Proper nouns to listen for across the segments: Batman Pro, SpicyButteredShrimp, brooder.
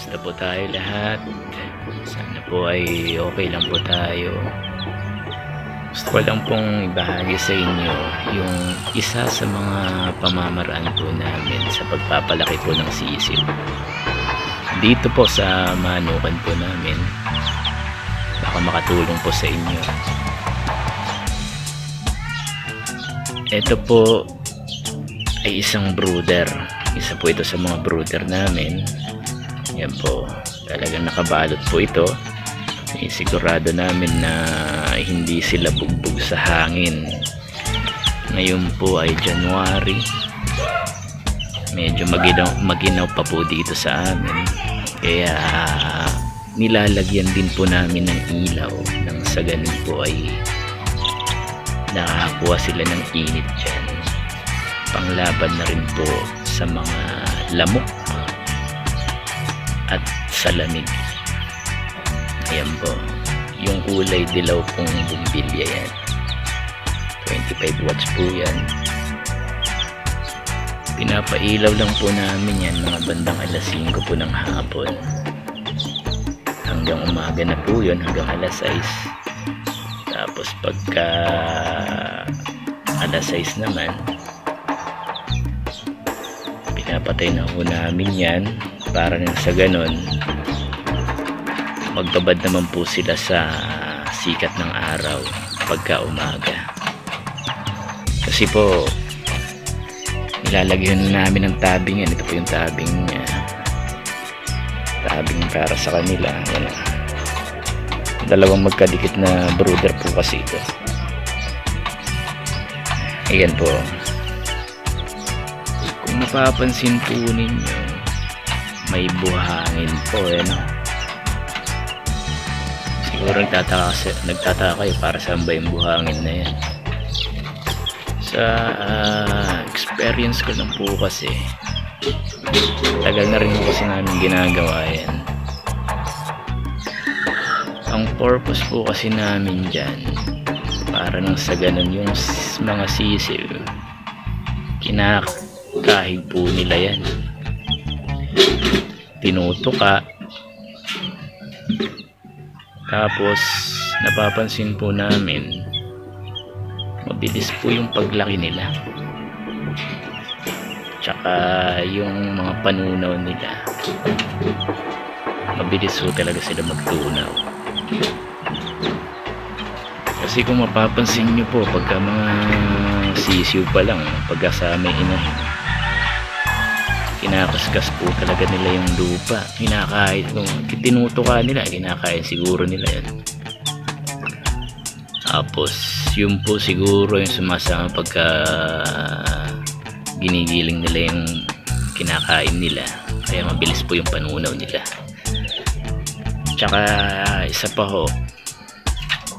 Kamusta po tayo lahat? Sana po ay okay lang po tayo. Gusto ko lang pong ibahagi sa inyo yung isa sa mga pamamaraan po namin sa pagpapalaki po ng sisig. Dito po sa manukan po namin, baka makatulong po sa inyo. Ito po ay isang brooder. Isa po ito sa mga brooder namin. Yan po, talagang nakabalot po ito. Isigurado namin na hindi sila bugbog sa hangin. Ngayon po ay January. Medyo maginaw pa po dito sa amin. Kaya nilalagyan din po namin ng ilaw nang sa ganun po ay nakakuha sila ng init dyan. Panglaban na rin po sa mga lamok at sa lamig. Ayan po, yung kulay dilaw pong bumbilya yan, 25 watts po yan. Pinapailaw lang po namin yan mga bandang alas 5 po ng hapon. Hanggang umaga na po yun, hanggang alas 6. Tapos pagka alas 6 naman, pinapatay na po namin yan. Para nang sa ganon, magbabad naman po sila sa sikat ng araw pagka umaga. Kasi po, nilalagyan namin ng tabing yan. Ito po yung tabing niya. Tabing para sa kanila. Yan. Dalawang magkadikit na brooder po kasi ito. Ayan po. Kung mapapansin po ninyo, may buhangin po eh, no? Siguro nagtataka kayo para saan ba yung buhangin na yan. Sa experience ko na po kasi, tagal na rin po kasi namin ginagawa yan. Ang purpose po kasi namin dyan, para nang sa ganun yung mga sisiw, kinakahig po nila yan. Tinutuka. Tapos napapansin po namin mabilis po yung paglaki nila, tsaka yung mga panunaw nila, mabilis po talaga sila magtunaw. Kasi kung mapapansin nyo po, pagka mga sisiw pa lang, pagka sa may inahin, kinakaskas po talaga nila yung lupa. Kinakain, kung tinutuka nila, kinakain siguro nila yan. Tapos yun po siguro yung sumasama pagka ginigiling nila yung kinakain nila, kaya mabilis po yung panunaw nila. Tsaka isa pa ho,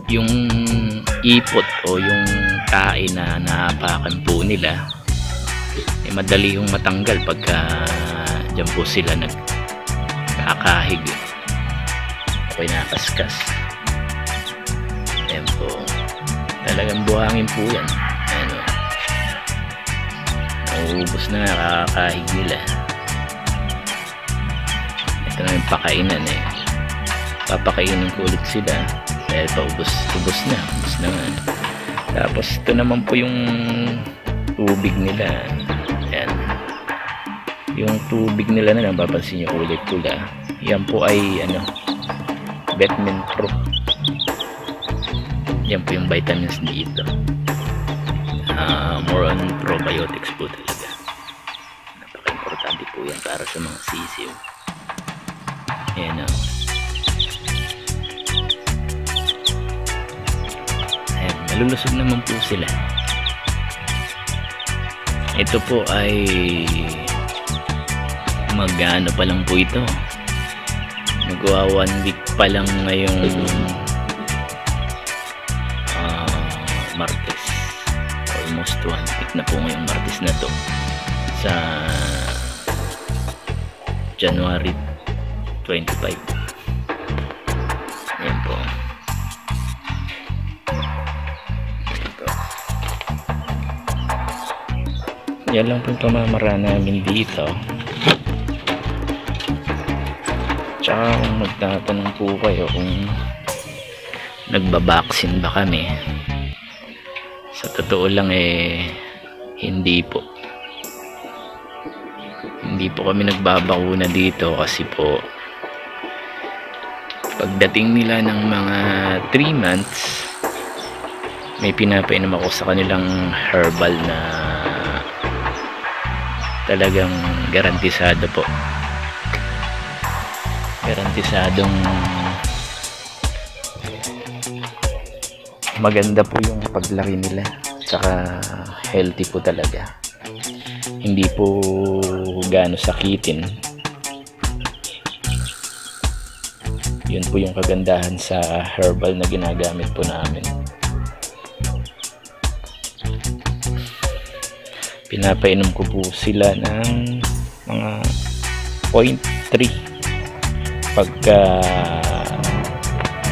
yung ipot o yung tae na naapakan po nila, eh, madali yung matanggal pagka dyan po sila nagkakahig o kinakaskas. Ayan po, talagang buhangin po yan. Ano, nauubos na nakakahig nila. Ito na yung pakainan eh, papakainin ko ulit sila dahil paubos na, ubos na nga. Tapos ito naman po yung tubig nila. Ayan. Yung tubig nila na lang, papansin nyo ulit pula. Yan po ay ano, Batman Pro. Yan po yung vitamins dito. More on probiotics po talaga. Napaka-importante po yan para sa mga sisiw. Ayan o. Ayan, nalulusog naman po sila. Ito po ay mag-ano pa lang po ito. Magawa 1 week pa lang ngayong Martes. Almost 1 week na po ngayong Martes na to. Sa January 25. Ayan po. Yan lang po yung pamamaraan namin dito. Tsaka kung magtatanong po kayo kung nagbabaksin ba kami, sa totoo lang hindi po. Hindi po kami nagbabakuna dito kasi po pagdating nila ng mga 3 months may pinapainom ako sa kanilang herbal na talagang garantisado po. Garantisadong maganda po yung paglaki nila, tsaka healthy po talaga, hindi po gaano sakitin. Yun po yung kagandahan sa herbal na ginagamit po namin. Pinapainom ko po sila ng mga 0.3 pagka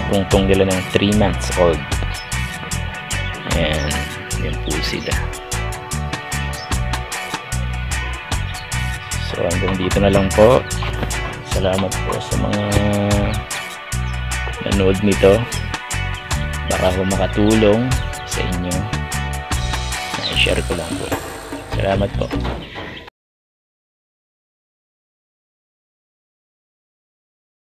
tungtong nila ng 3 months old. Ayan, yan po sila. So hanggang dito na lang po. Salamat po sa mga nanood nito. Baka ako makatulong sa inyo, na-share ko lang po. Salamat po.